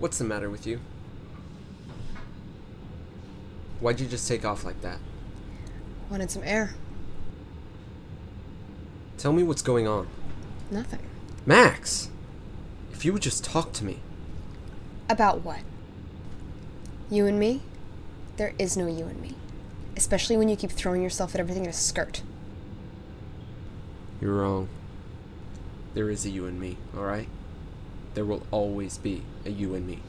What's the matter with you? Why'd you just take off like that? Wanted some air. Tell me what's going on. Nothing. Max! If you would just talk to me. About what? You and me? There is no you and me. Especially when you keep throwing yourself at everything in a skirt. You're wrong. There is a you and me, alright? There will always be a you and me.